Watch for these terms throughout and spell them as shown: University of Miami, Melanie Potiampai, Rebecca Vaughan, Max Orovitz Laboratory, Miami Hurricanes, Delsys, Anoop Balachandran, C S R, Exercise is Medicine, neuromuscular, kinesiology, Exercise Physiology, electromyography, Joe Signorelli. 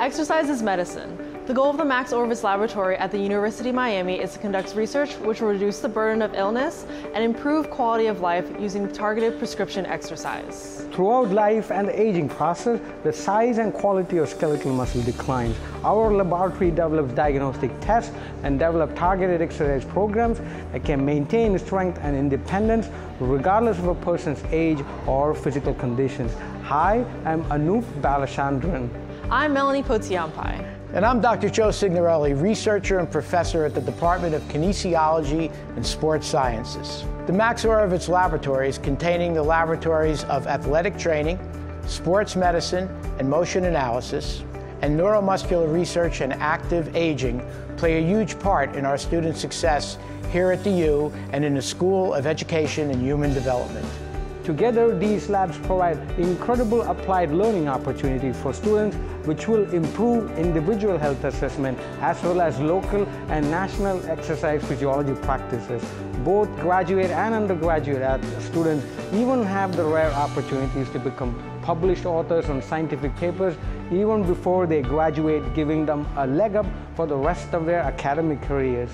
Exercise is medicine. The goal of the Max Orovitz Laboratory at the University of Miami is to conduct research which will reduce the burden of illness and improve quality of life using targeted prescription exercise. Throughout life and the aging process, the size and quality of skeletal muscle declines. Our laboratory develops diagnostic tests and develops targeted exercise programs that can maintain strength and independence regardless of a person's age or physical conditions. Hi, I'm Anoop Balachandran. I'm Melanie Potiampai. And I'm Dr. Joe Signorelli, researcher and professor at the Department of Kinesiology and Sports Sciences. The Max Orovitz Laboratory is containing the laboratories of athletic training, sports medicine and motion analysis, and neuromuscular research and active aging play a huge part in our students' success here at the U and in the School of Education and Human Development. Together, these labs provide incredible applied learning opportunities for students, which will improve individual health assessment as well as local and national exercise physiology practices. Both graduate and undergraduate students even have the rare opportunities to become published authors on scientific papers even before they graduate, giving them a leg up for the rest of their academic careers.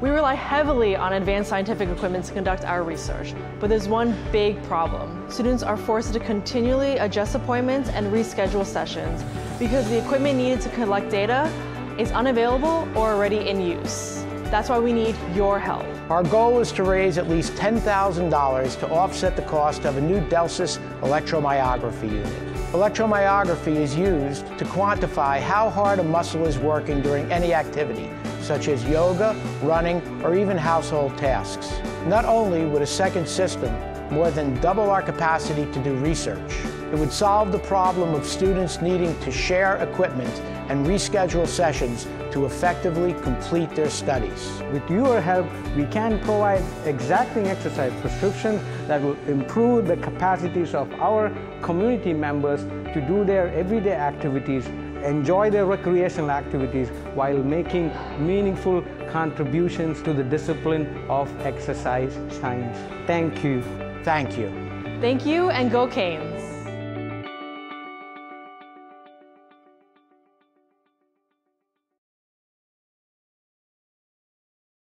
We rely heavily on advanced scientific equipment to conduct our research, but there's one big problem. Students are forced to continually adjust appointments and reschedule sessions because the equipment needed to collect data is unavailable or already in use. That's why we need your help. Our goal is to raise at least $10,000 to offset the cost of a new Delsys electromyography unit. Electromyography is used to quantify how hard a muscle is working during any activity, such as yoga, running, or even household tasks. Not only would a second system more than double our capacity to do research, it would solve the problem of students needing to share equipment and reschedule sessions to effectively complete their studies. With your help, we can provide exacting exercise prescriptions that will improve the capacities of our community members to do their everyday activities, enjoy their recreational activities while making meaningful contributions to the discipline of exercise science. Thank you. Thank you. Thank you, and go Canes.